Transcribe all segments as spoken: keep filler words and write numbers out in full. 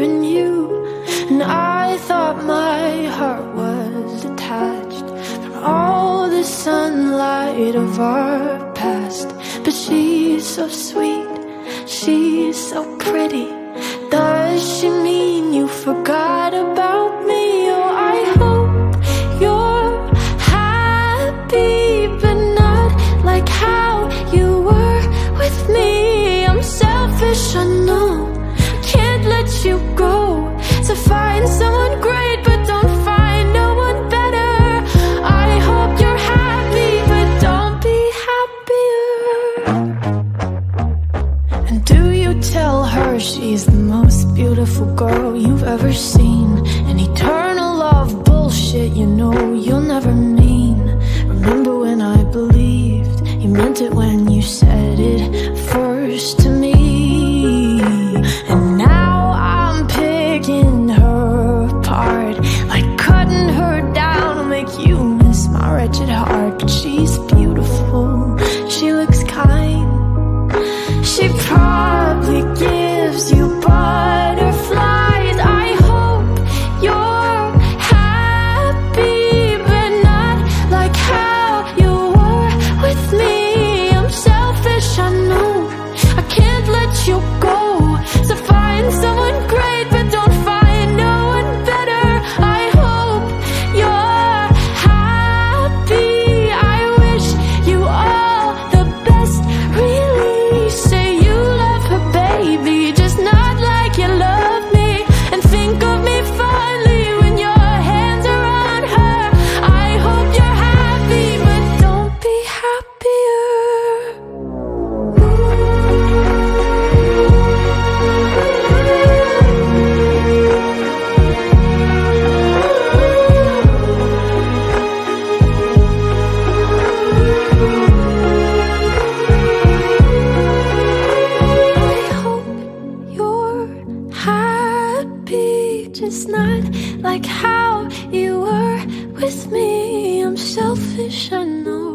and you, and I thought my heart was detached from all the sunlight of our past. But she's so sweet, she's so pretty. Does she mean you forgot about me? Oh, I hope you're happy, but not like how you were with me. I'm selfish, I know, can't let you go. To find someone great, but don't find no one better. I hope you're happy, but don't be happier. And do you tell her she's the most beautiful girl you've ever seen? An eternal love bullshit you know you'll never mean. Remember when I believed you meant it when you said it first to me, and now I'm picking her apart, like cutting her down will make you miss my wretched heart. But she's beautiful, she looks kind, she probably gives you butterflies. I hope you're happy, but not like how you were with me. I'm selfish, I know, I can't let you go. So find someone great, but don't find no one better. I hope you're happy, I wish you all the best. Really say you love her, baby, just not like you love me. And think of me fondly when your hands are on her. I hope you're happy, but don't be happier. I hope you're happy, just not like how you were with me. I'm selfish, I know,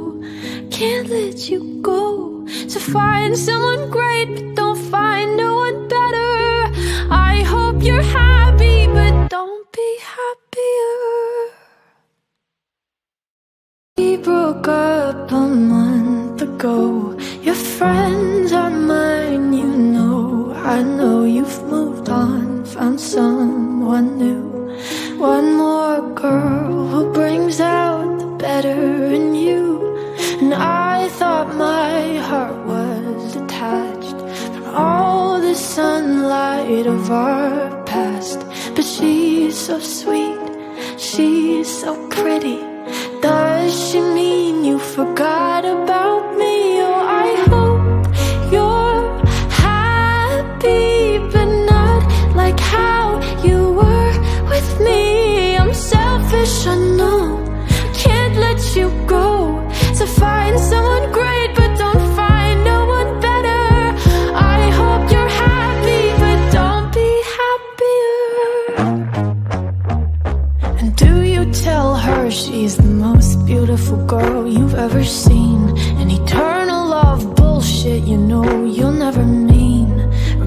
can't let you go. So find someone great, but don't find no one better. I hope you're happy, but don't be happier. We broke up a month ago. Your friends are mine, you know. I know you've moved on, found someone new. One more girl who brings out the better in you. And I thought my heart was detached from all the sunlight of our past. But she's so sweet, she's so pretty. Does she mean you forgot about me? Oh, I hope you're happy, but not like how you were with me. I'm selfish, I know, can't let you go. To find someone great, but don't find no one better. I hope you're happy, but don't be happier. And do you tell her she's the most beautiful girl you've ever seen? An eternal love bullshit you know you'll never mean.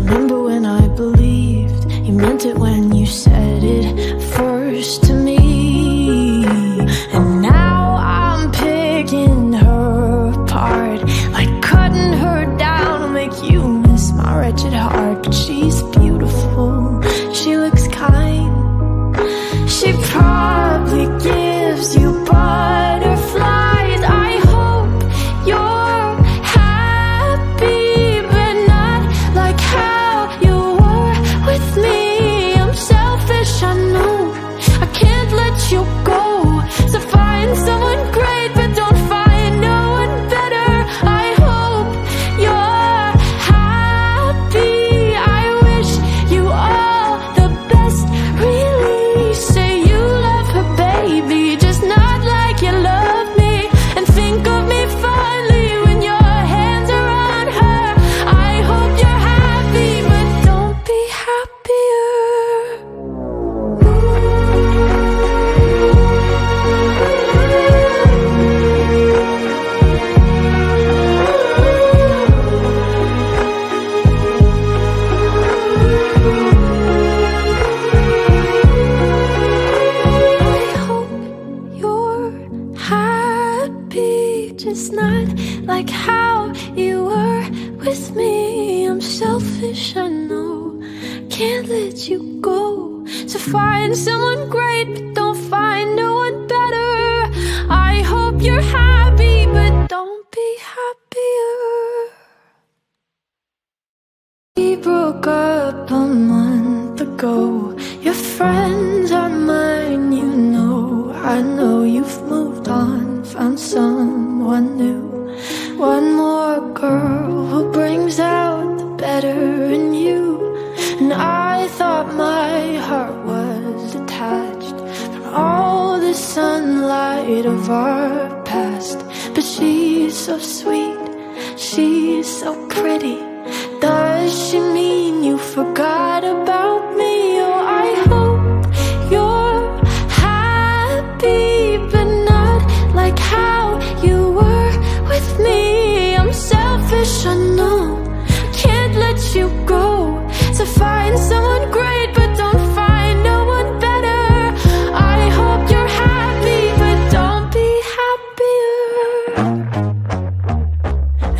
Remember when I believed you meant it when you said it first to me, and now I'm picking her apart, like cutting her down will make you miss my wretched heart. But she's beautiful, she looks kind, she probably gives you butterflies. I hope you're happy, but not like how you were with me. I'm let you go. So find someone great, but don't find no one better. I hope you're happy, but don't be happier. We broke up a month ago. Your friends are mine, you know. I know you've moved on, found someone new. One more girl who brings out the better in you. And I thought my heart was detached from all the sunlight of our past. But she's so sweet, she's so pretty. Does she mean you forgot about me? Oh, I hope you're happy, but not like how you were with me. I'm selfish, I know, can't let you go. So find someone great, but don't find no one better. I hope you're happy, but don't be happier.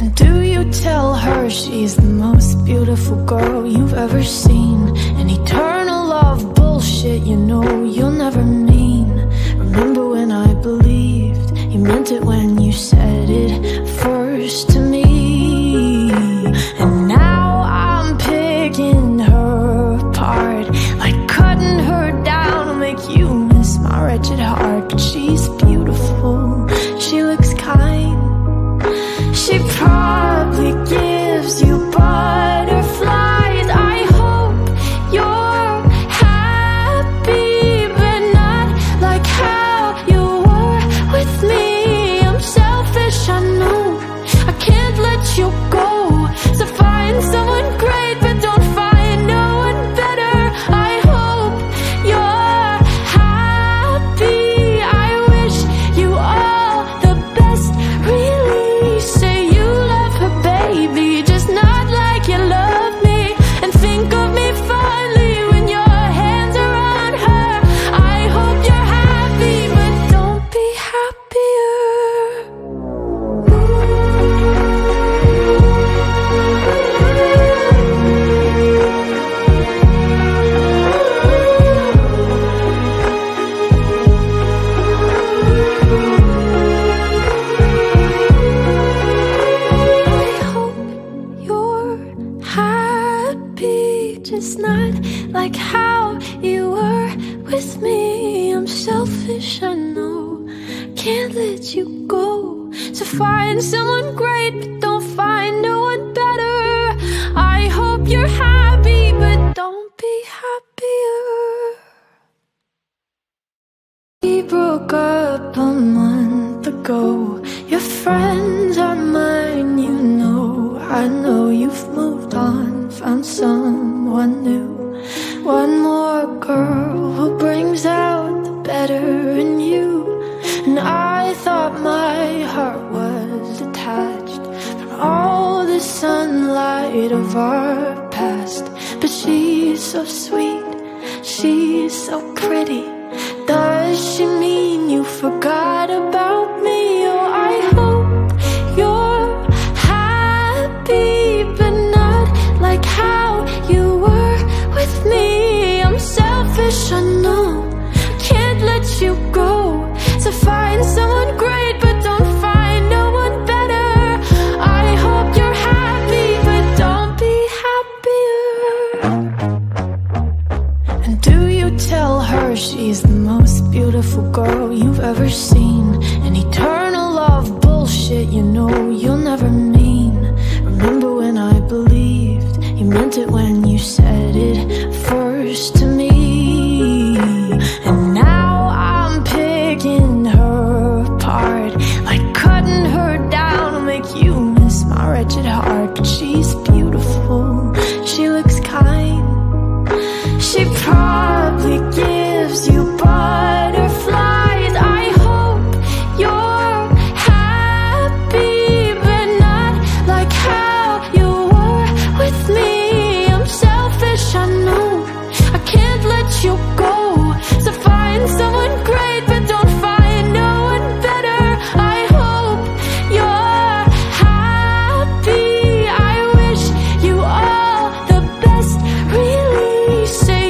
And do you tell her she's the most beautiful girl you've ever seen? An eternal love bullshit, you know you'll never mean. Remember when I believed you meant it when you said it first to me. And now I'm picking her apart, like cutting her down will make you miss my wretched heart. But she's beautiful, she looks kind, she probably gives you butterflies. I hope you're happy, but not like how you were with me. I'm selfish, I know, I can't let you go. So find someone great, but don't find no one better. I hope you're happy, I wish you all the best. Really say you love her, baby, just not like you love me. And think of me fondly when your hands are on her. I hope you're happy, but don't be happier. I hope you're happy, just not like how you were with me. I'm selfish, I know, can't let you go. So find someone great, but don't find no one better. I hope you're happy, but don't be happier. We broke up a month ago. Your friends are mine, you know. I know you've moved on, found someone new. One more girl who brings out the better in you. And I thought my heart was detached from all the sunlight of our past. But she's so sweet, she's so pretty. Does she mean you forgot about me? Oh, I hope you're happy, but not like how you were with me. I'm selfish, I know, can't let you go. So find someone great, but don't find no one better. I hope you're happy, but don't be happier. And do you tell her she's the most beautiful girl you've ever seen? An eternal love bullshit, you know you'll never mean. Remember when I believed you meant it when you said it first to me. And now I'm picking her apart, like cutting her down will make you miss my wretched heart. But she's beautiful, she looks kind, she probably gives you butterflies. I hope you're happy, but not like how you were with me. I'm selfish, I know, I can't let you go. So find someone great, but don't find no one better. I hope you're happy, I wish you all the best. Really say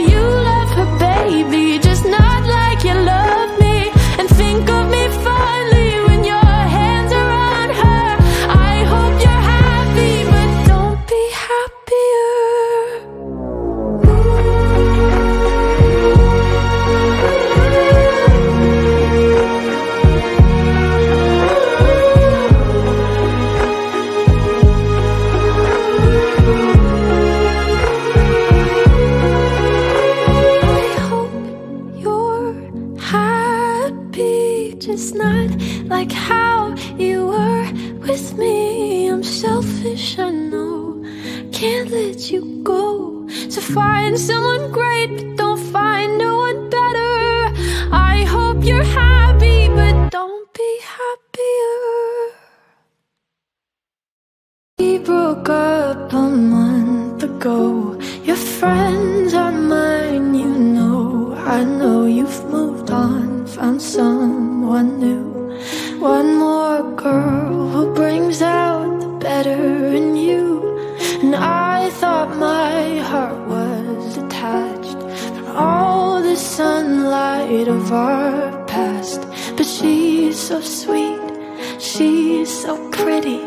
it's not like how you were with me. I'm selfish, I know, can't let you go. So find someone great, but don't find no one better. I hope you're happy, but don't be happier. We broke up a month ago. Your friends are mine, you know. I know you've moved on, found someone new. One more girl who brings out the better in you. And I thought my heart was detached from all the sunlight of our past. But she's so sweet, she's so pretty.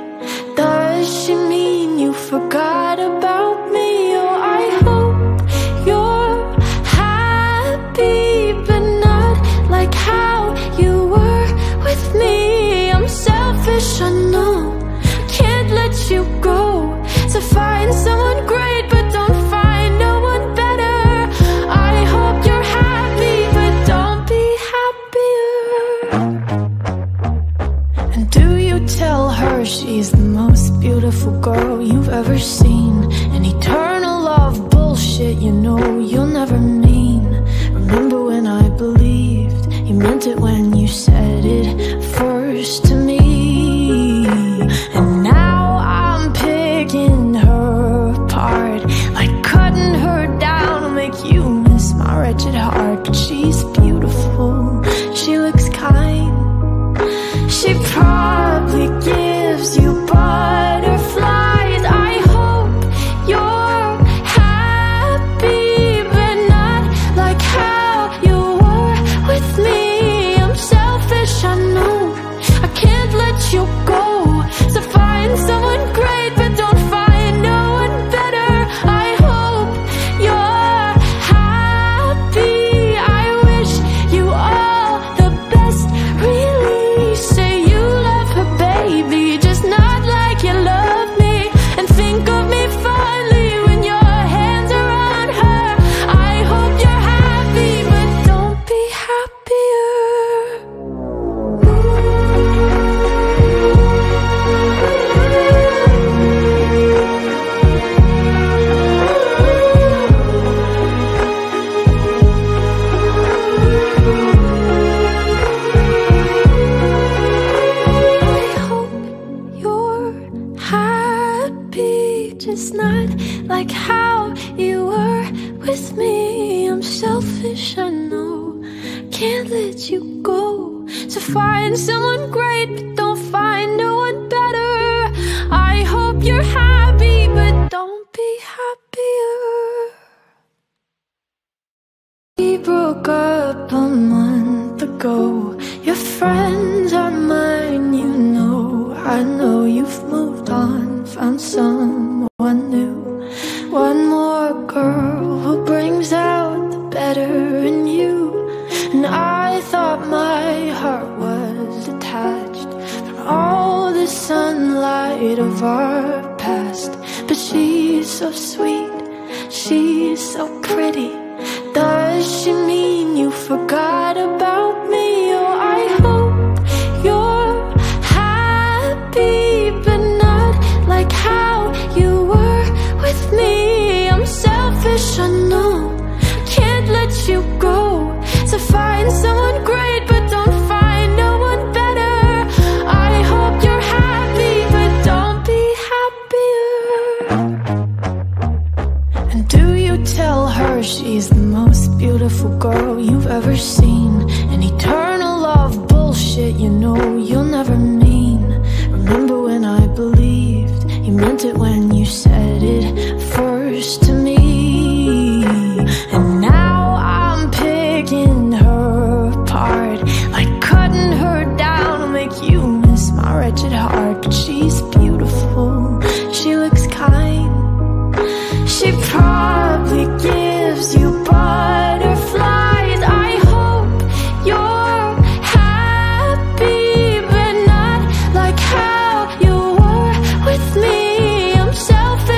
Does she mean you forgot about me? Oh, I hope you're happy, but not like how you were with me. I'm selfish, I know, can't let you go. So find someone great, but don't find no one better. I hope you're happy, but don't be happier. And do you tell her she's the most beautiful girl you've ever seen? An eternal love bullshit, you know you'll never mean. Remember when I believed you meant it when you said it first to me. And now I'm picking her apart, like cutting her down will make you miss my wretched heart. But she's beautiful, she looks kind, she probably gives you butterflies. I hope you're happy, but not like how you were with me. I'm selfish, I know, I can't let you go. So find someone great, but don't find no one better. I hope you're happy. I wish you all the best, really. Say you love her, baby, just not like you love me. And think of me fondly when your hands are on her. I hope you're happy, but don't be happier. I hope you're happy, just not like how you were with me. I'm selfish, I know, can't let you go. So find someone great, but don't find no one better. I hope you're happy, but don't be happier. We broke up a month ago. Your friends are mine, you know. I know you've moved on, found someone new. One more girl who brings out the better in you. And I thought my heart was detached from all the sunlight of our past. But she's so sweet, she's so pretty. Does she mean you forgot about me? Oh, I hope you're happy, but not like how you were with me. I'm selfish, I know, can't let you go. So find someone great, but don't find no one better. I hope you're happy, but don't be happier. And do you tell her she's the most beautiful girl you've ever seen? An eternal love bullshit, you know you'll never mean. Remember when I believed you meant it when you said it first to me. And now I'm picking her apart, like cutting her down will make you miss my wretched heart. But she's beautiful, she looks kind, she probably gives you butterflies. I hope you're happy, but not like how you were with me. I'm selfish,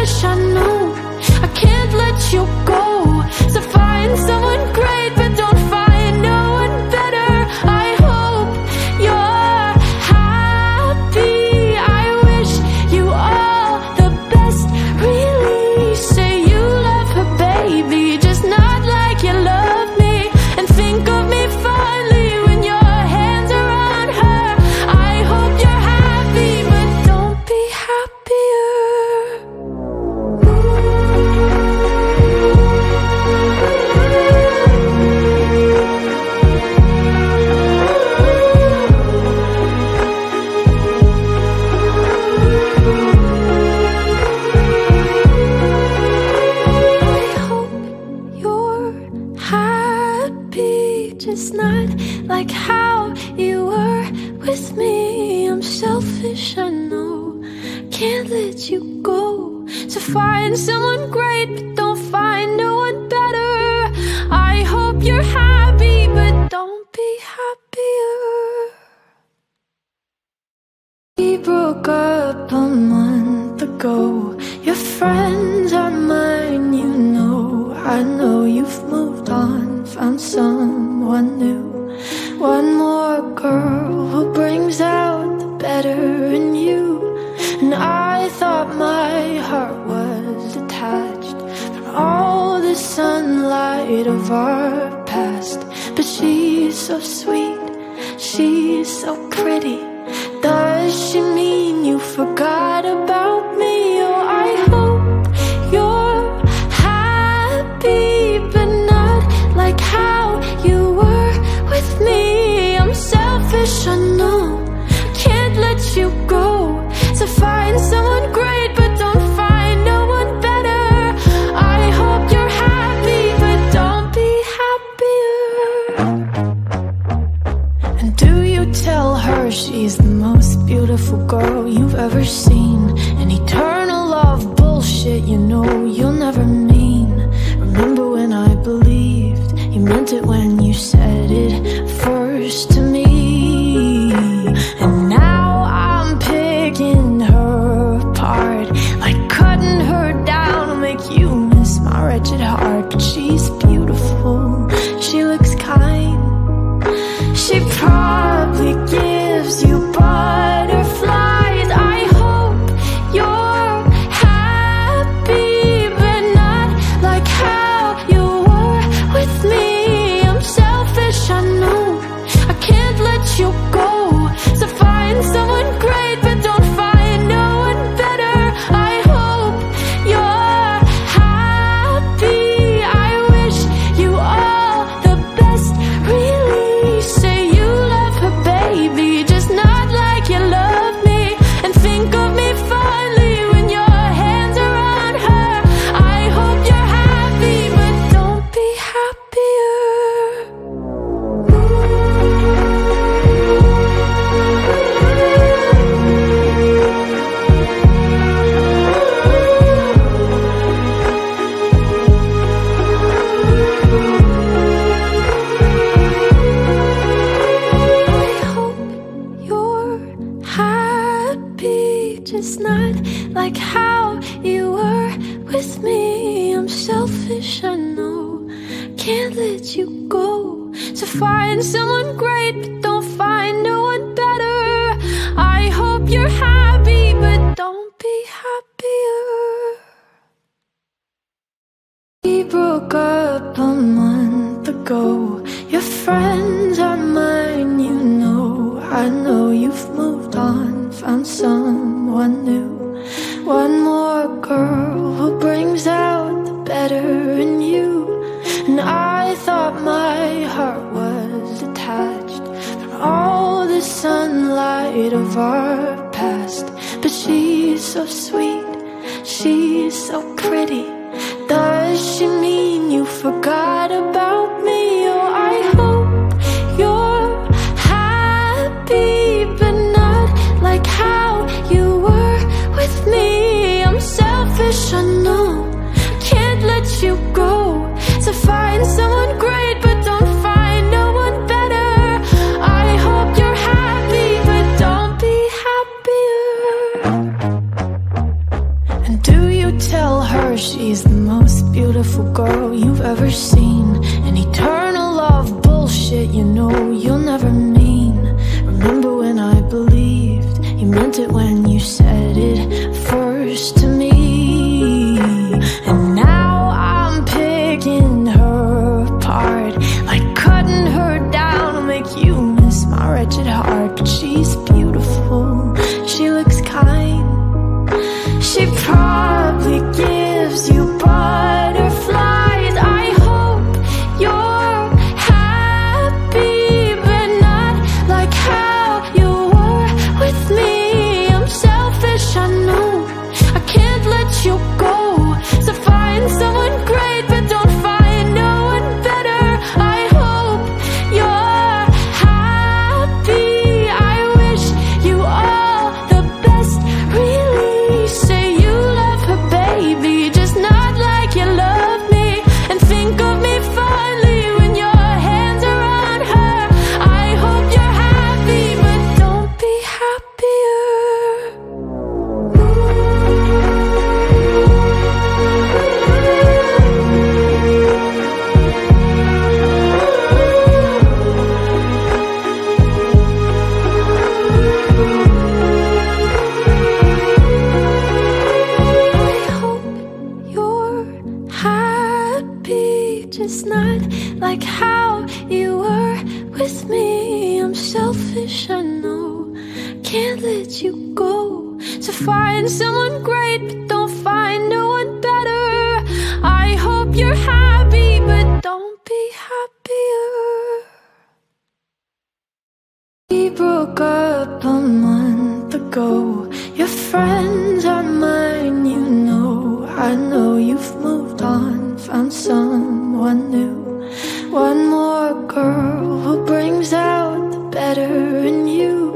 just not like how you were with me. I'm selfish, I know, can't let you go. So find someone great, but don't find no one better. I hope you're happy, but don't be happier. We broke up a month ago. Your friends are mine, you know. I know you've moved on, found someone new. One more girl who brings out the better in you. And I thought my heart was detached from all the sunlight of our past. But she's so sweet, she's so pretty. Does she mean you forgot about me? Oh, I hope you're happy, but not like how you were with me. I'm selfish, I know, can't let you go. So find someone great, but don't find no one better. I hope you're happy, but don't be happier. And do you tell her she's the most beautiful girl you've ever seen? An eternal love bullshit, you know you'll never mean. Remember when I believed you meant it when you said it first to me. And now I'm picking her apart, like cutting her down will make you miss my wretched heart. But she's beautiful, she looks kind, she probably gives you butterflies. I hope you're happy, but not like how you were with me. I'm selfish, I know, I can't let you go. So find someone great, but don't find no one better. I hope you're happy. I wish you all the best, really. Say you love her, baby, just not like you love me. And think of me fondly when your hands are on her. I hope you're happy, but don't be happier. I hope you're happy, just not like how you were with me. I'm selfish, I know, can't let you go. So find someone great, but don't find no one better. I hope you're happy, but don't be happier. We broke up a month ago. Your friends are mine, you know. I know you've moved on, found someone new. One more girl who brings out the better in you. And I thought my heart was detached from all the sunlight of our past. But she's so sweet, she's so pretty. Does she mean you forgot about me? Oh, I hope you're happy, but not like how you were with me. I'm selfish, I know, can't let you go. So find someone great, but don't find no one better. I hope you're happy, but don't be happier. And do you tell her she's the most beautiful girl you've ever seen? And like how you were with me. I'm selfish, I know, can't let you go. So find someone great, but don't find no one better. I hope you're happy, but don't be happier. We broke up a month ago. Your friends are mine, you know. I know you've moved on, found someone new. One more girl who brings out the better in you.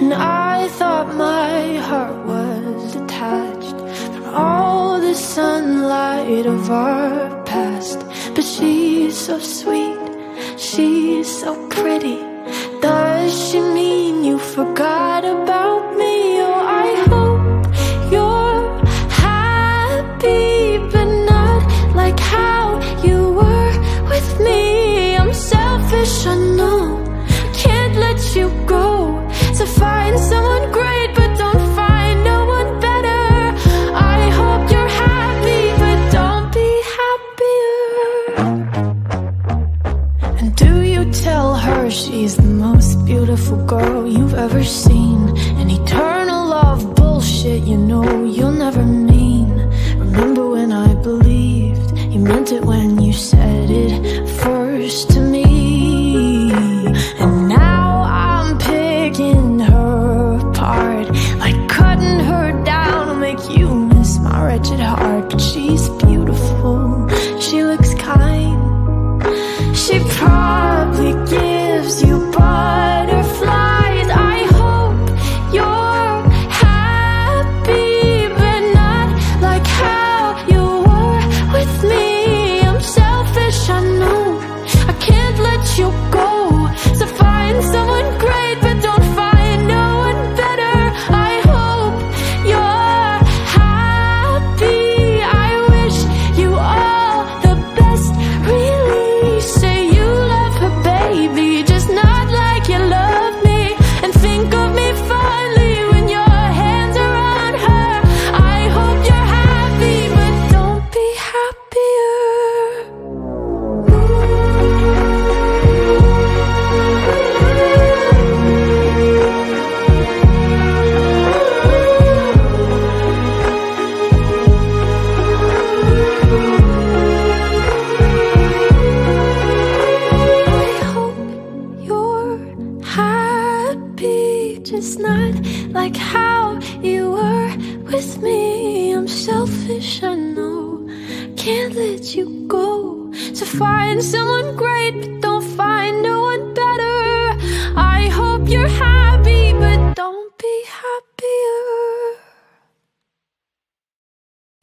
And I thought my heart was detached from all the sunlight of our past. But she's so sweet, she's so pretty. Does she mean you forgot about me? Oh, I hope you're happy, but not like how you were with me. I'm selfish, I know, can't let you go. So find someone great, but don't find no one better. I hope you're happy, but don't be happier. And do you tell her she's the most beautiful girl you've ever seen? An eternal love bullshit, you know you'll never mean. Remember when I believed you meant it when you said it first to me. And now I'm picking her apart, like cutting her down will make you miss my wretched heart. But she's beautiful, she looks kind, she probably gives you butterflies. I hope you're happy, but not like how you were with me. I'm selfish, I know, I can't let you go. So find someone great, but don't find no one better. I hope you're happy, I wish you all the best, really. Say you love her, baby, just not like you love me. And think of me fondly when your hands are on her. I hope you're happy, but don't be happier. I hope you're happy, just not like how you were with me. I'm selfish, I know, can't let you go. So find someone great, but don't find no one better. I hope you're happy, but don't be happier.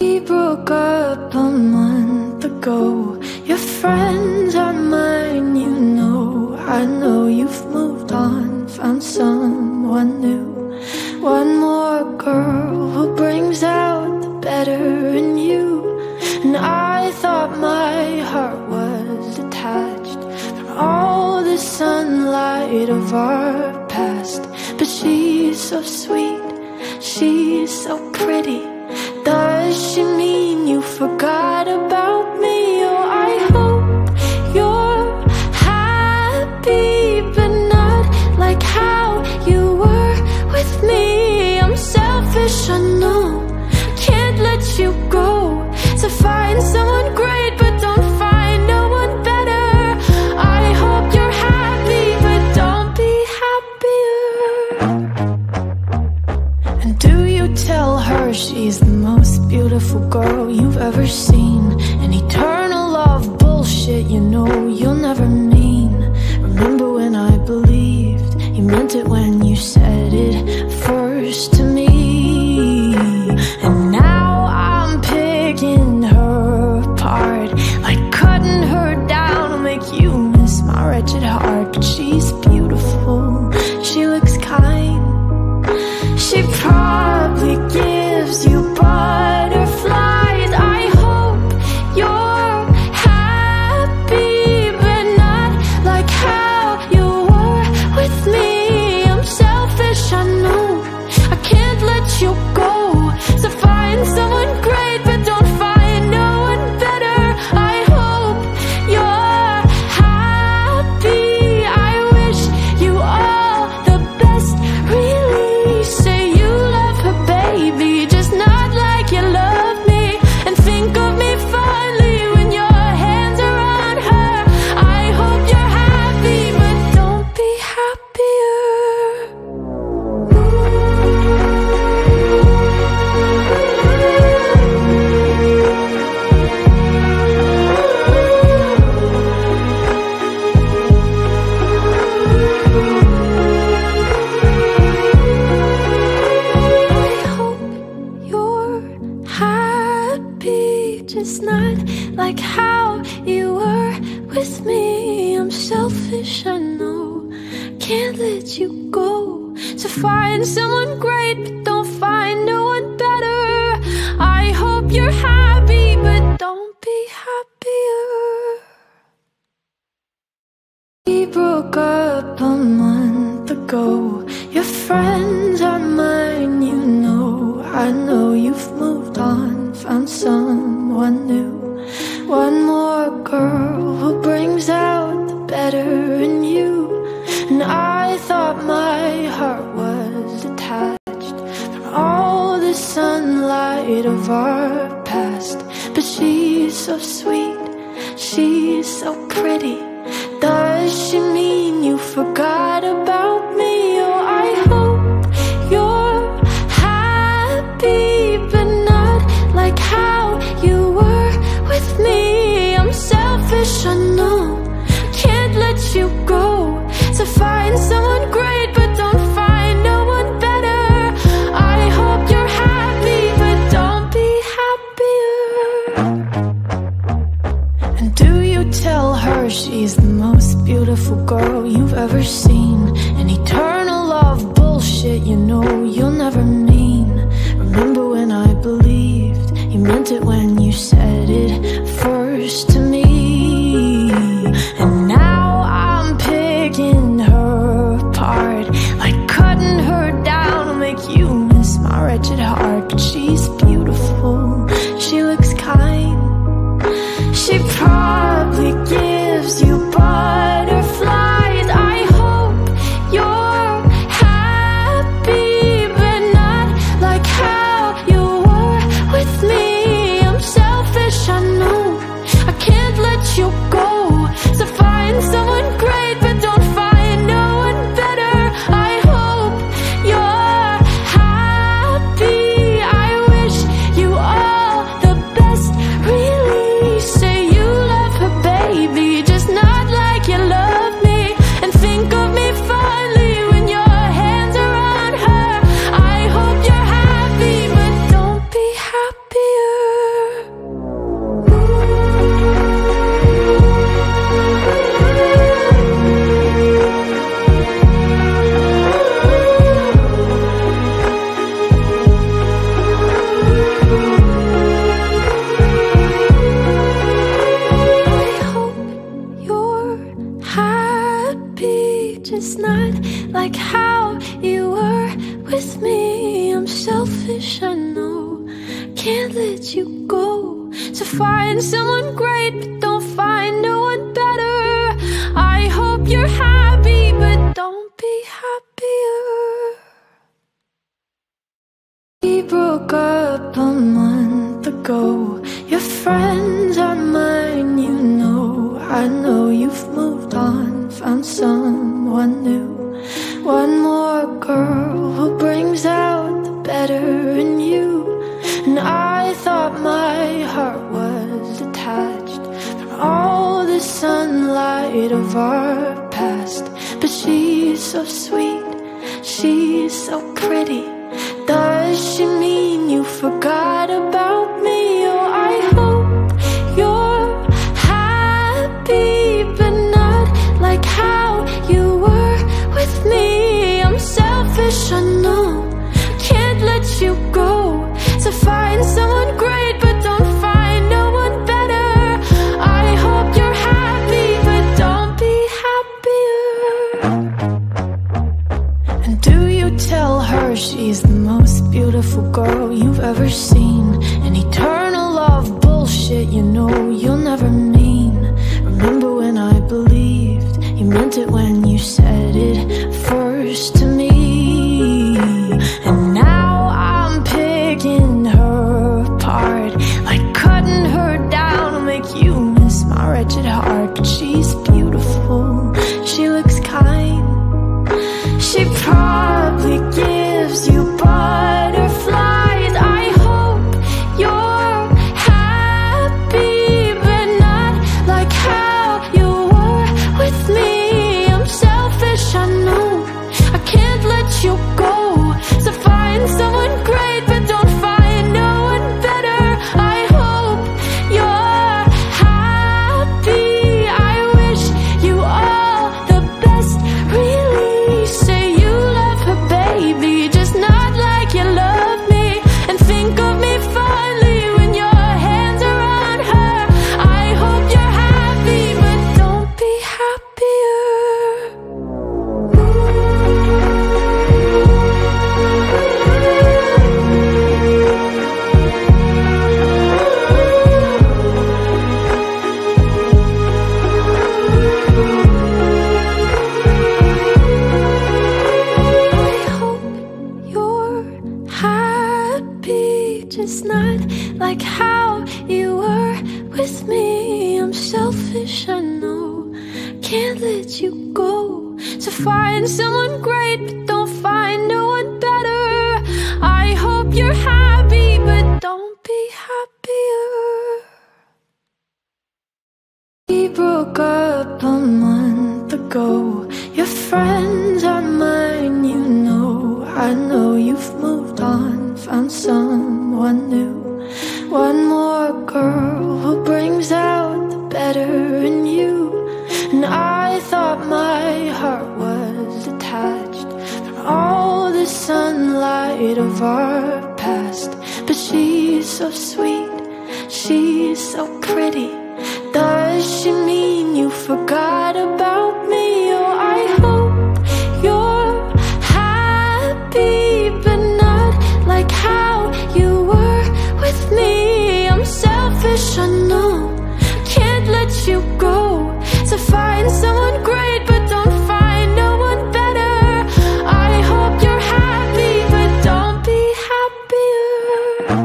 We broke up a month ago. Your friends are mine, you know. I know you've moved on, found someone new. One more girl who brings out the better in you. And I thought my heart was detached from all the sunlight of our past. But she's so sweet, she's so pretty. Does she mean you forgot about me? Oh, I hope you're happy, but not like how you were with me. I'm selfish, I know, can't let you go. So find someone great, but don't find no one better. I hope you're happy, but don't be happier. And do you tell her she's the most beautiful girl you've ever seen? An eternal love bullshit, you know you'll never mean. Remember when I believed you meant it when you said it first to me. And now I'm picking her apart, like cutting her down will make you miss my wretched heart. But she's beautiful, she looks kind, she probably gives you butterflies. I hope you're happy, but not like how you were with me. I'm selfish, I know, I can't let you go. So find someone great, but don't find no one better. I hope you're selfish, I know. Can't let you go. So find someone great, but don't find no one better. I hope you're happy, but don't be happier. We broke up a month ago. Your friends are mine, you know. I know you've moved on, found someone new. One more girl who brings out the better in you. And I thought my heart was detached from all the sunlight of our past. But she's so sweet, she's so pretty. Does she mean you forgot about me? Oh, I hope you're happy, but not like how you were with me. I'm selfish, I know. Can't let you go. So find someone great, but don't find no one better. I hope you're happy, but don't be happier. And do you tell her she's the most beautiful girl you've ever seen? An eternal love bullshit, you know you'll never mean. Remember when I believed you meant it when you said it first to me. And now I'm picking her apart, like cutting her down will make you miss my wretched heart. But she's beautiful, she looks kind, she probably gives you butterflies. I hope you're happy, but not like how you were with me. I'm selfish, I know. I can't let you go. So find someone great, but don't find no one better. I hope you're happy. I wish you all the best, really. Say you love her, baby, just not like you love me. And think of me fondly when your hands are on her. I hope you're happy, but don't be happier. I hope you're happy, just not like how you were with me. I'm selfish, I know. Can't let you go. So find someone great, but don't find no one better. I hope you're happy, but don't be happier. We broke up a month ago. Your friends are mine, you know. I know you've moved on, found someone new. One more girl who brings out the better in you. And I thought my heart was detached from all the sunlight of our past. But she's so sweet, she's so pretty. Does she mean you forgot about me? Oh, I hope you're happy, but not like how you were with me. I'm selfish, I know. Can't let you go. So find someone great, but don't find no one better. I hope you're happy, but don't be happier. And do you tell her she's the most beautiful girl you've ever seen? An eternal love bullshit, you know you'll never mean. Remember when I believed you meant it when you said it first to me. And now I'm picking her apart, like cutting her down will make you miss my wretched heart. But she's beautiful, she looks kind, she probably gives you butterflies. I hope like how you were with me. I'm selfish, I know, can't let you go. So find someone great, but don't find no one better. I hope you're happy, but don't be happier. We broke up a month ago. Your friends are mine, you know. I know you've moved on, found someone new. One more girl who brings out the better in you. And I thought my heart was detached from all the sunlight of our past. But she's so sweet, she's so pretty. Does she mean you forgot about me? Oh, I hope you're happy, but not like how you were with me. I'm selfish, I know, can't let you go. So find someone great, but don't find no one better. I hope you're happy, but don't be happier.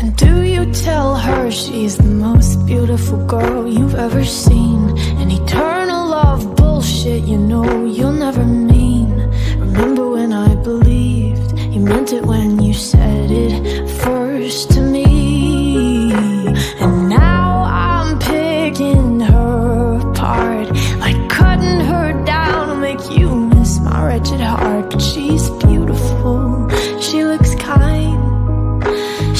And do you tell her she's the most beautiful girl you've ever seen? An eternal love bullshit, you know you'll never mean. Remember when I believed you meant it when you said it first to me. And now I'm picking her apart, like cutting her down will make you miss my wretched heart. But she's beautiful, she looks kind,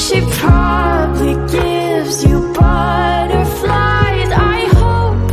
she probably gives you butterflies. I hope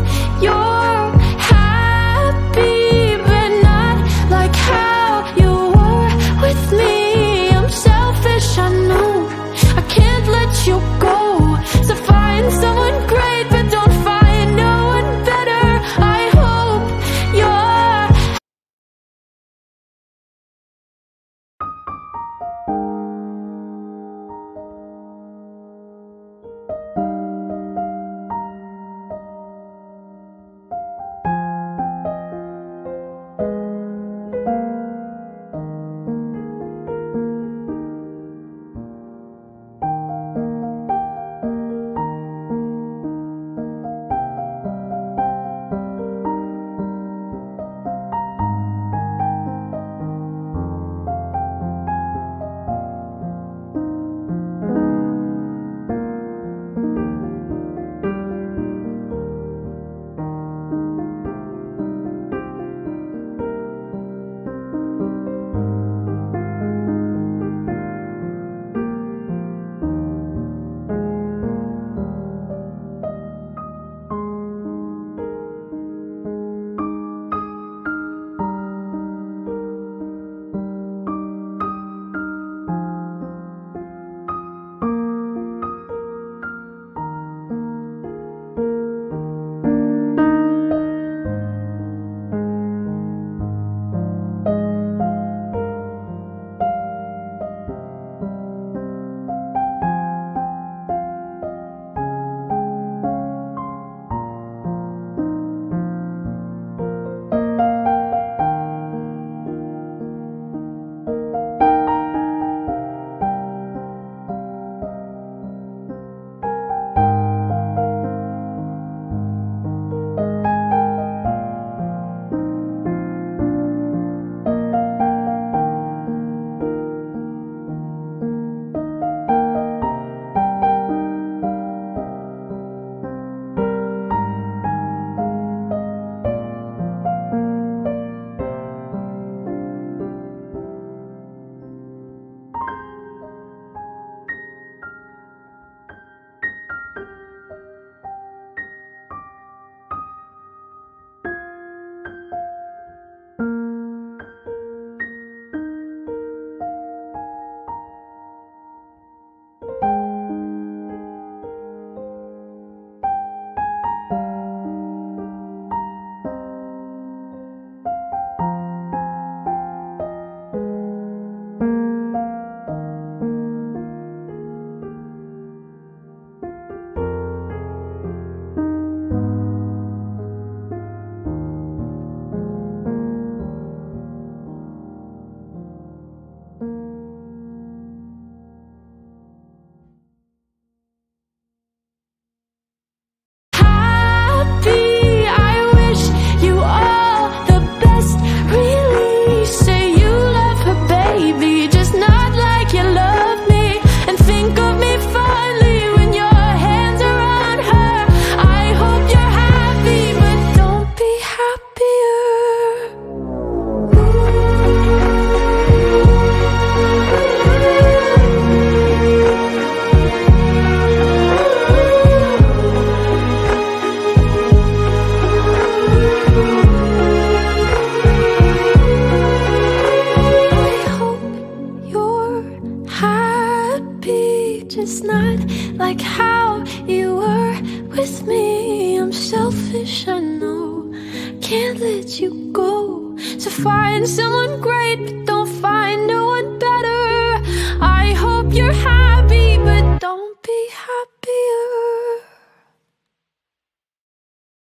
know, can't let you go. So find someone great, but don't find no one better. I hope you're happy, but don't be happier.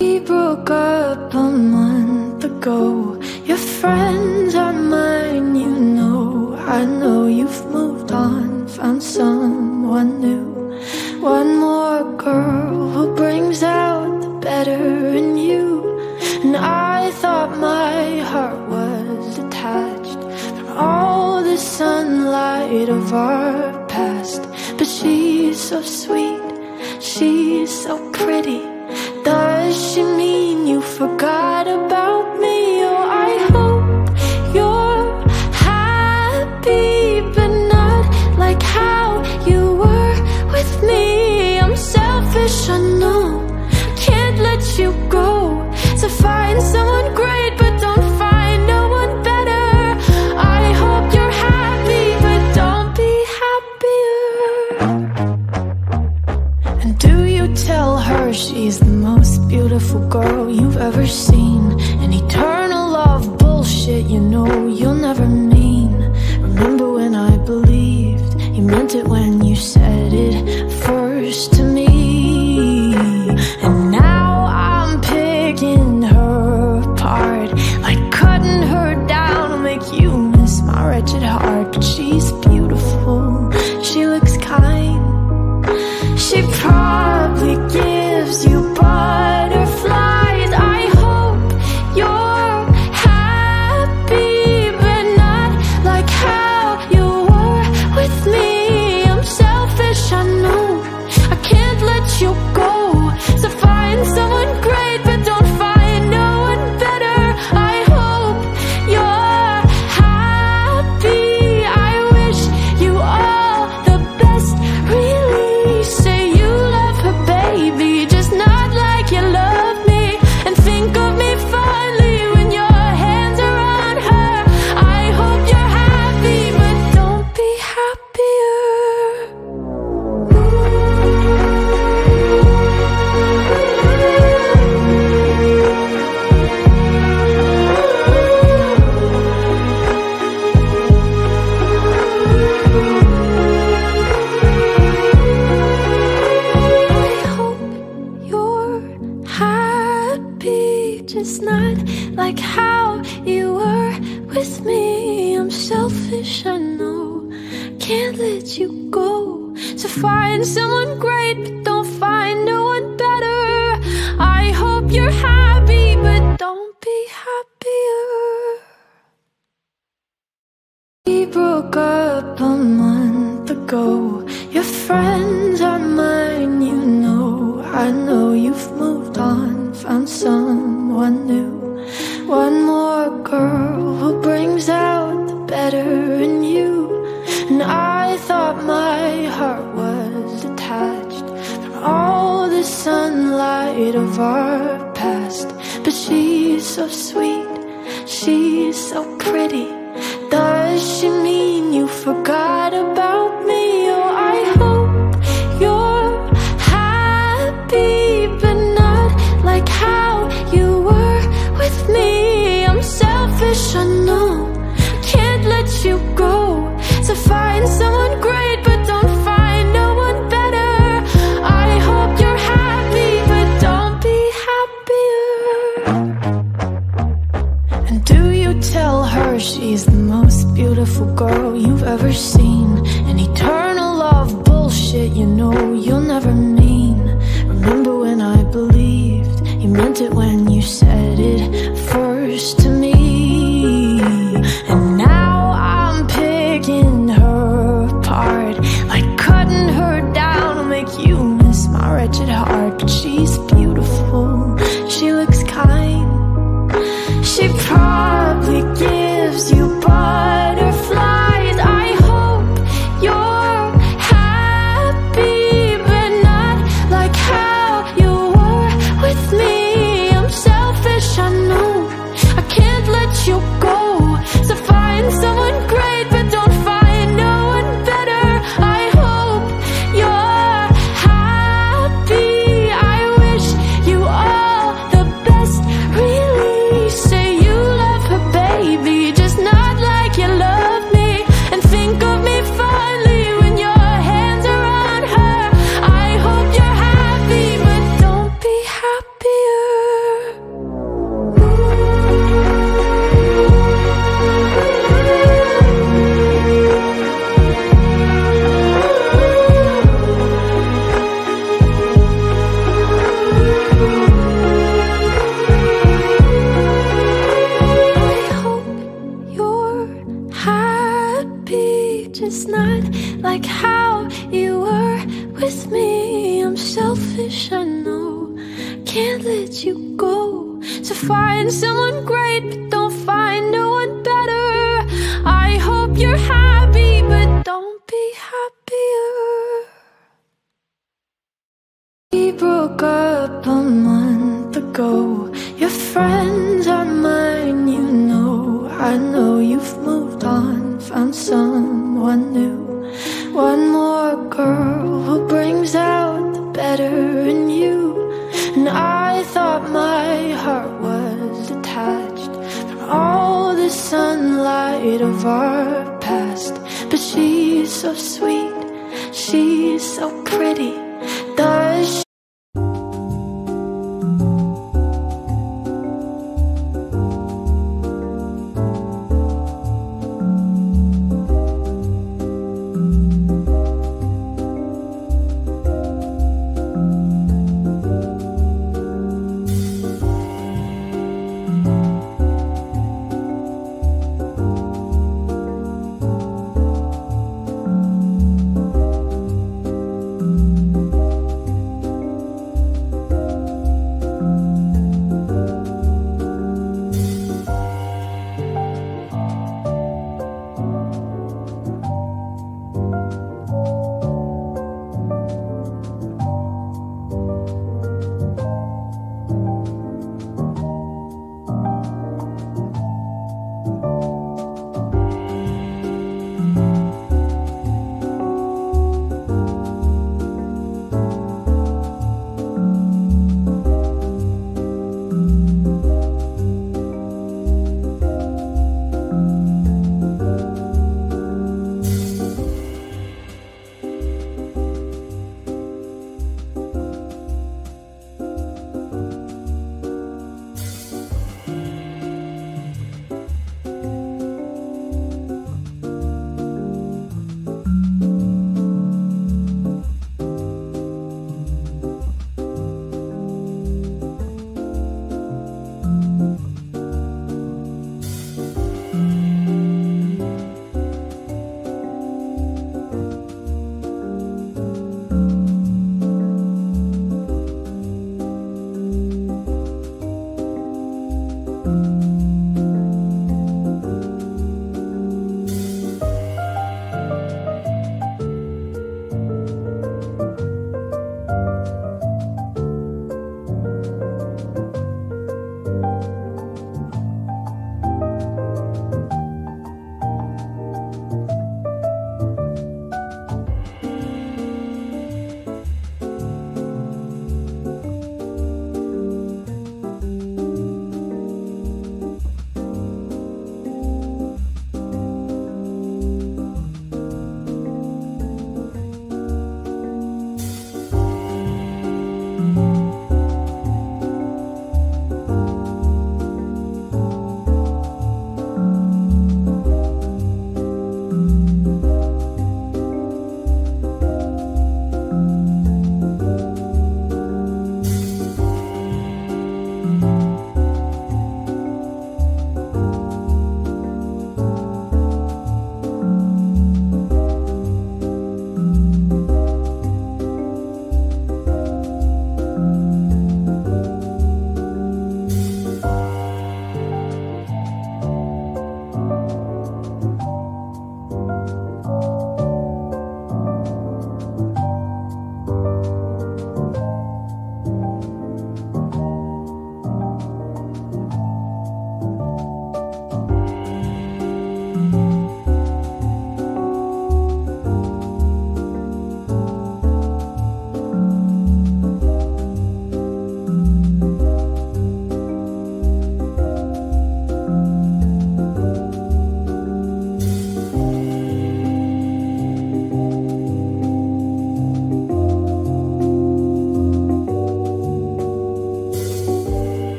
We broke up a month ago. Your friends are mine, you know. I know you've moved on, found someone new. One more girl who brings out the better in you. And I thought my heart was attached from all the sunlight of our past. But she's so sweet, she's so pretty. Does she mean you forgot about me? Oh, I hope you're happy, but not like how you were with me. I'm selfish, I know, I can't let you go. So find someone great, but don't find no one better. I hope you're happy, but don't be happier. And do you tell her she's the most beautiful girl you've ever seen? An eternal love bullshit, you know you'll never mean. Remember when I believed you meant it when you said it first to me. And now I'm picking her apart, like cutting her down will make you miss my wretched heart. But she's beautiful, she looks kind, she probably gives you butterflies. I hope you're happy, but not like how you were with me. I'm selfish, I know, I can't let you go. So find someone great, but don't find no one better. I hope you're happy. I wish you all the best, really. Say you love her, baby, just not like you love me. And think of me fondly when your hands are on her. I hope you're happy, but don't be happier. I hope you're happy, just not like how you were with me. I'm selfish, I know, can't let you go. So find someone great, but don't find no one better. I hope you're happy, but don't be happier. We broke up a month ago. Your friends are mine, you know. I know you've moved on, found someone new. One more girl who brings out the better in you. And I thought my heart was attached from all the sunlight of our past. But she's so sweet, she's so pretty. Does she mean you forgot about me? Oh, I hope you're happy, but not like how you were with me. I'm selfish, I know, I can't let you go. So find someone great, but don't find no one better. I hope you're happy, but don't be happier. And do you tell her she's the most beautiful girl you've ever seen? An eternal love bullshit, you know you'll never mean. Remember when I believed you meant it when you said it first to me. And now I'm picking her apart, like cutting her down will make you miss my wretched heart. But she's beautiful, she looks kind, she probably gives you butterflies. I hope you're happy, but not to find someone great, but don't find no one better. I hope you're happy, but don't be happier. We broke up a month ago. Your friends are mine, you know. I know you've moved on, found someone new. One more girl who brings out the better in you. And I thought my heart was detached from all the sunlight of our past. But she's so sweet, she's so pretty. Does she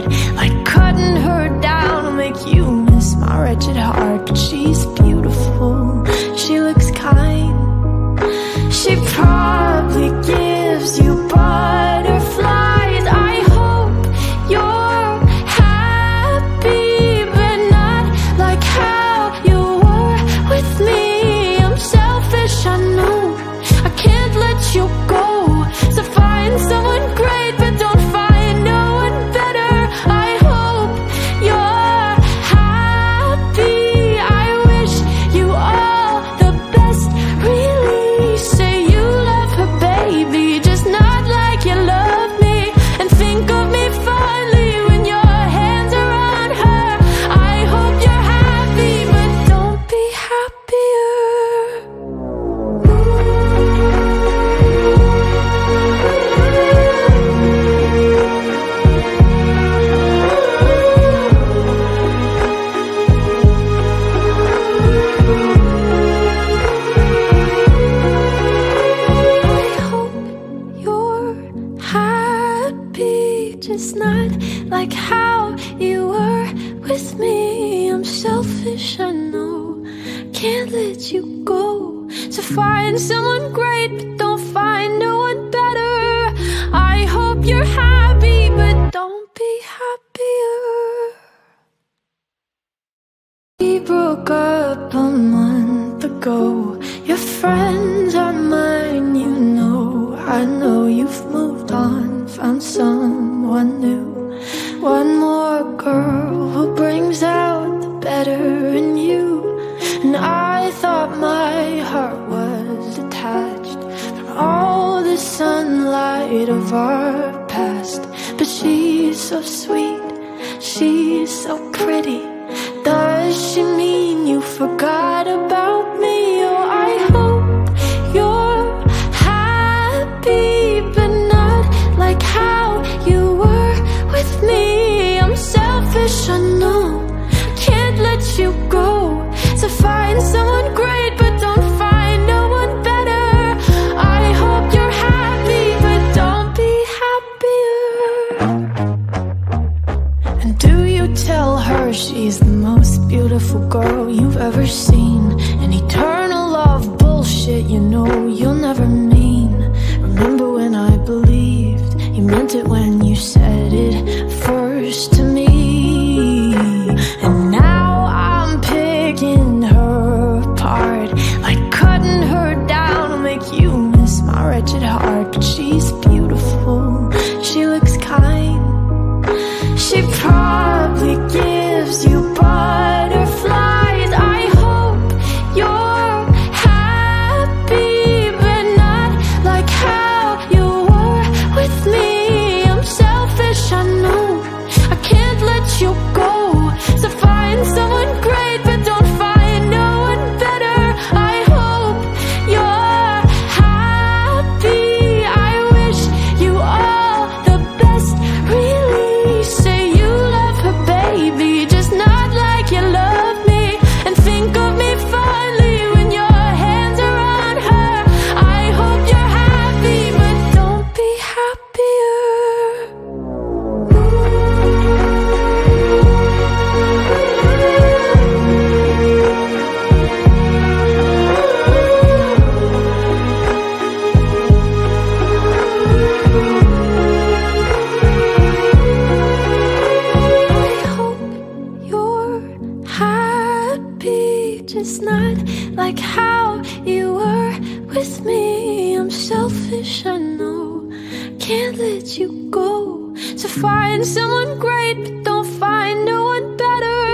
hard, like cutting her down will make you miss my wretched heart. But she's beautiful, she looks kind, she probably gives you butterflies. I hope you're happy, but not like how you were with me. I'm selfish, I know, I can't let you go, so find someone great, but don't find no one better. I hope you're happy, I wish you all the best, really. Say you love her, baby, just not like you love me, and think of me fondly when your hands are on her. I hope you're happy, but don't be happier. I hope you're happy, just not like how you were with me. I'm selfish, I know, can't let you go, so find someone great, but don't find no one better. I hope you're happy, but don't be happier. We broke up a month ago. Your friends are mine, you know. I know you've moved on, found someone new. One more girl who brings out the better in you. And I thought my heart was attached from all the sunlight of our past. But she's so sweet, she's so pretty. Does she mean you forgot about me? Oh, I hope you're happy, but not like how you were with me. I'm selfish, I know, I can't let you go, so find someone great, but don't find no one better. I hope you're happy, but don't be happier. And do you tell her she's the most beautiful girl you've ever seen? An eternal love bullshit, you know you'll never mean. Remember when I believed you meant it when you said it first to me? And now I'm picking her apart, like cutting her down will make you miss my wretched heart. But she's beautiful, she looks kind, she probably gives you butterflies. I hope you're happy, but not like how you were with me. I'm selfish, I know, I can't let you go, so find someone great, but don't find no one better. I hope you're happy, I wish you all the best, really. Say you love her, baby, just not like you love me, and think of me fondly when your hands are on her. I hope you're happy, but don't be happier. I hope you're happy, just not like how you were with me. I'm selfish, I know, can't let you go, so find someone great, but don't find no one better.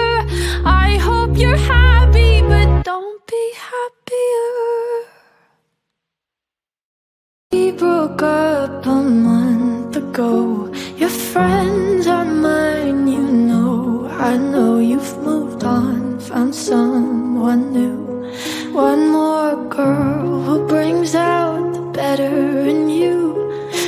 I hope you're happy, but don't be happier. We broke up a month ago. Your friends are mine, you know. I know you've moved on, found someone new. One more girl who brings out the better in you.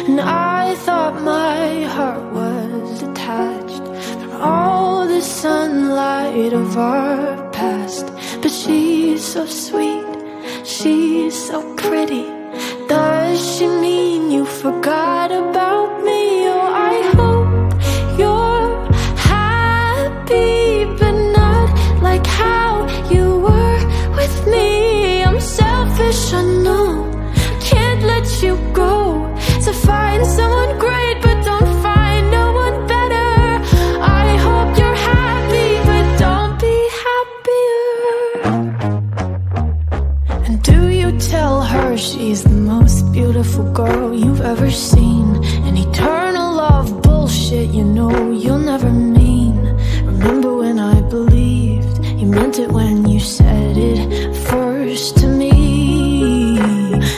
And I thought my heart was detached from all the sunlight of our past. But she's so sweet, she's so pretty. Does she mean you forgot about me? Oh, I hope you're you'll never mean. Remember when I believed you meant it when you said it first to me.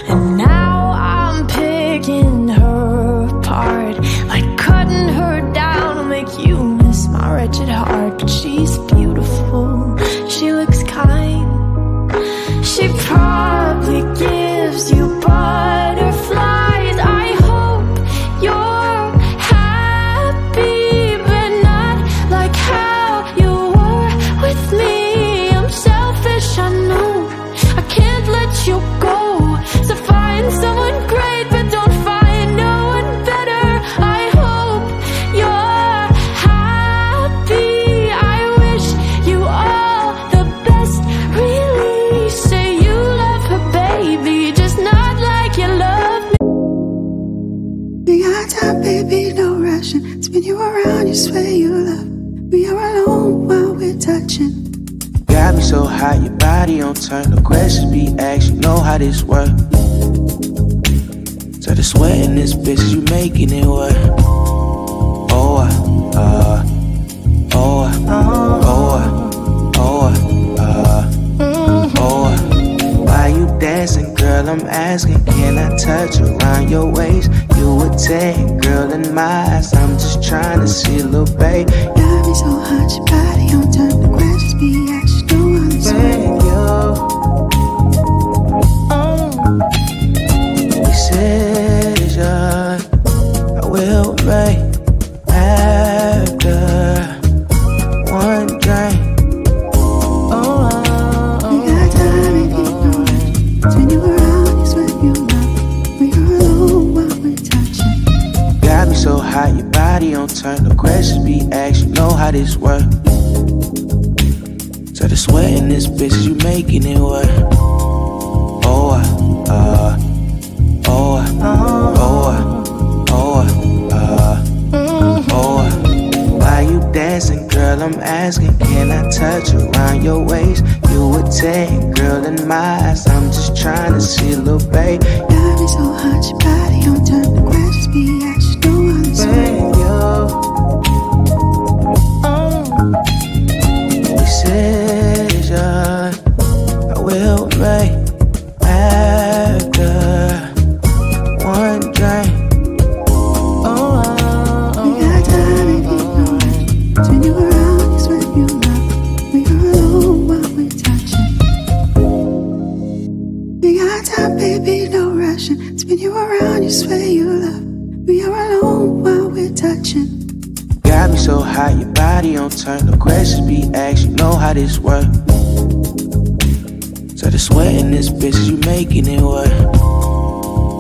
And now I'm picking her apart, like cutting her down will make you miss my wretched heart. But she's beautiful, she looks kind, she probably gives you butterflies. Baby, no rushing. Spin you around, you swear you love. We are alone while we're touching. Got me so hot, your body on turn. No questions be asked, you know how this work. So the sweat in this bitch, you making it work. Oh, uh, uh oh, oh, oh, oh, uh, oh. Why you dancing, girl? I'm asking, can I touch around your waist? You a ten, girl, in my eyes, I'm just trying to see, little babe. Got me so hot, your body on turn. The questions be asked, you know how this work. Decision I will make after one drink. Oh, oh, oh. You got time if you know it. Turn you around, it's what you love. We are alone while we're touching. Got me so hot, your body on turn. No questions be asked, you know how this work. So the sweat in this bitch, you making it work.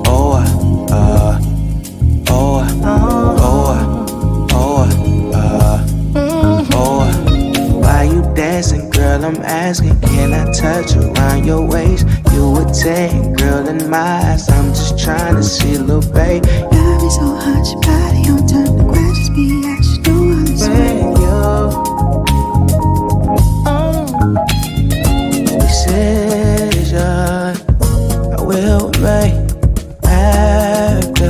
Oh, uh, uh oh, oh, oh, uh, oh. Why you dancing, girl? I'm asking, can I touch around your waist? You a ten, girl, in my eyes, I'm just trying to see, little babe. Got me so hot, your body on turn. The questions be asked, you know how this work. Decision I will make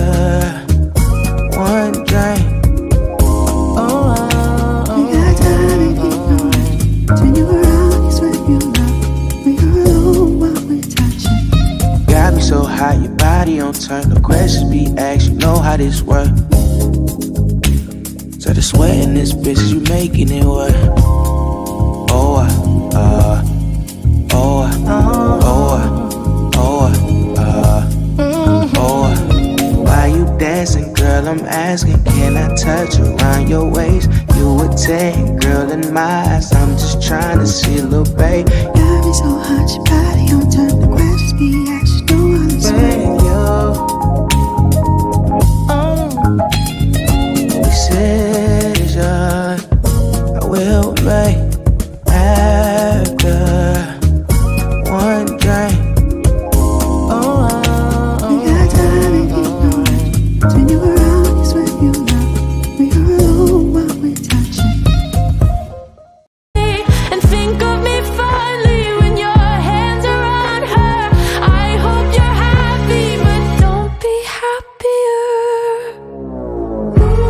after one drink. Oh, oh, oh. We got time if you know it. Turn you around, it's what you love. We are alone while we're touching. We got time, baby, no rushing. Spin you around, you swear you love. We are alone while we're touching. Got me so hot, your body on turn. No questions be asked, you know how this work. So the sweat in this bitch, you making it work. Oh, uh, oh, oh, oh, uh, oh. Why you dancing, girl? I'm asking, can I touch around your waist? You a ten, girl, in my eyes, I'm just trying to see, little babe. Got me so hot, your body on turn. The questions be asked, you know how this work. Decision I will make. So high, your body on turn. No questions be asked, you know how this work. So the sweat in this bitch, you making it work. Oh, uh, oh, oh, oh, uh, oh. Why you dancing, girl? I'm asking, can I touch around your waist? You a ten, girl, in my eyes, I'm just trying to see, little babe. Got me so hot, your body on turn. The questions be asked. Decision I will make after one drink. Oh, oh, oh. You got time if you know it. Turn you around, it's what you love. We are alone while we're touching. And think of me fondly when your hands are on her. I hope you're happy, but don't be happier. Thank you.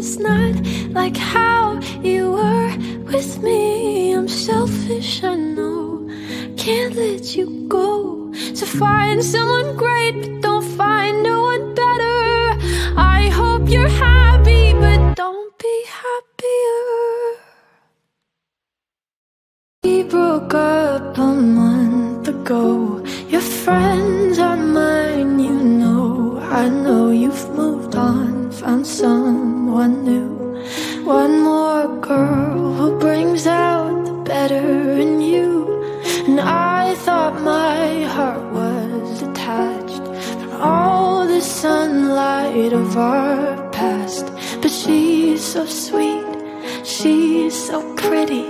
it's not like how you were with me. I'm selfish, I know, can't let you go. So find someone great, but don't find no one better. I hope you're happy, but don't be happier. We broke up a month ago. Your friends are mine, you know. I know you've moved on, found someone new. One more girl who brings out the better in you. And I thought my heart was attached from all the sunlight of our past. But she's so sweet, she's so pretty.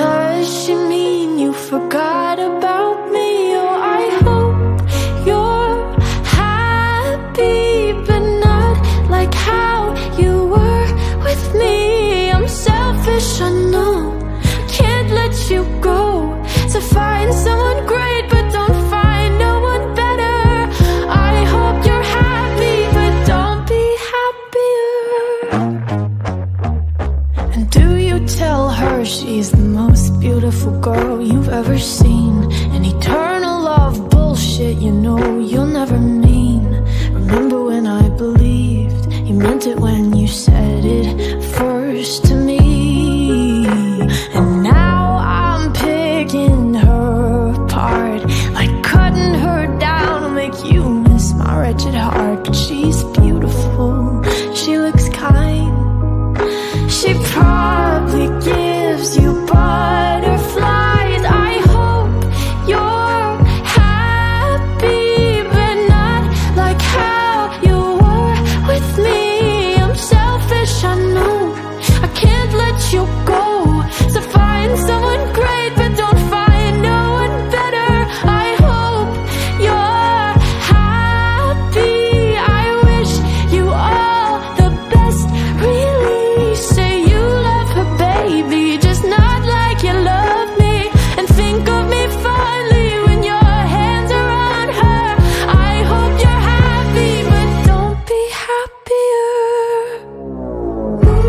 Does she mean you forgot about me? Oh, I hope you're happy, but not like how you were with me. I'm selfish, I know, can't let you go. So find someone great, but don't find no one better. I hope you're happy, but don't be happier. And do you tell her she's the most beautiful girl you've ever seen? An eternal love bullshit, you know you'll never mean. Remember when I believed you meant it when you said it first to me? And now I'm picking her apart, like cutting her down will make you miss my wretched heart. But she's beautiful, she looks kind, she probably gives you butterflies. I hope you're happy, but not like how you were with me. I'm selfish, I know, I can't let you go. So find someone great, but don't find no one better. I hope you're happy. I wish you all the best, really. Say you love her, baby, just not like you love me. And think of me fondly when your hands are on her. I hope you're happy, but don't be happier. I hope you're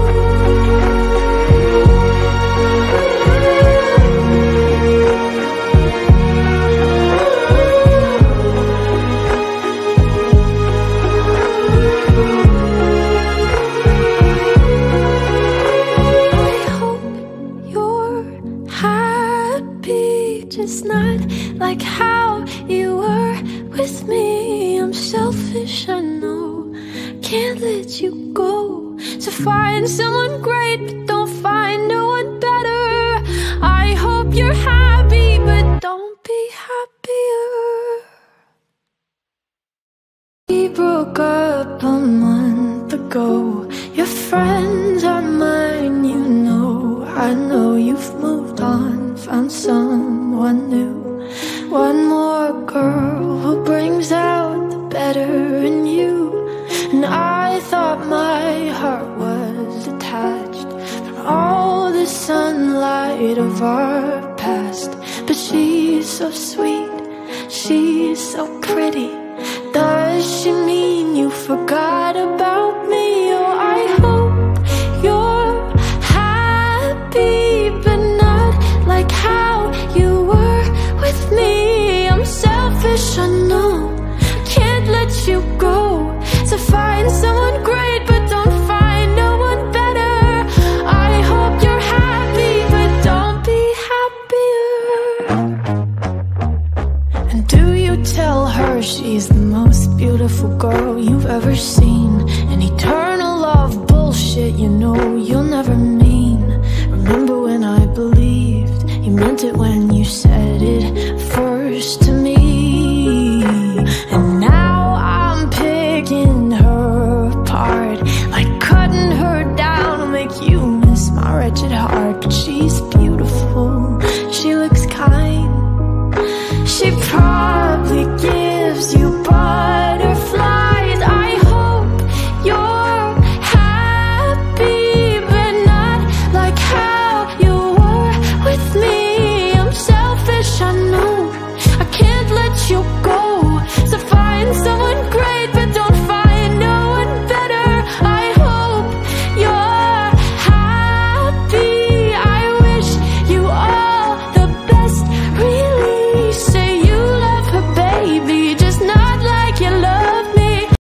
happy, just not like how you were with me. I'm selfish, I know, can't let you go. So find someone great, but don't find no one better. I hope you're happy, but don't be happier. We broke up a month ago. Your friends are mine, you know. I know you've moved on, found someone new. One more girl who brings out the better in you. And I thought my heart was detached from all the sunlight of our past. But she's so sweet, she's so pretty. Does she mean you forgot about me? Oh, I hope you're happy, but not like how you were with me. I'm selfish, I know, can't let you go. So find someone great, but don't find no one better. I hope you're happy, but don't be happier. And do you tell her she's the most beautiful girl you've ever seen? An eternal love bullshit, you know you'll never mean. Remember when I believed you meant it when you said it first to me? And now I'm picking her apart, like cutting her down will make you miss my wretched heart. But she's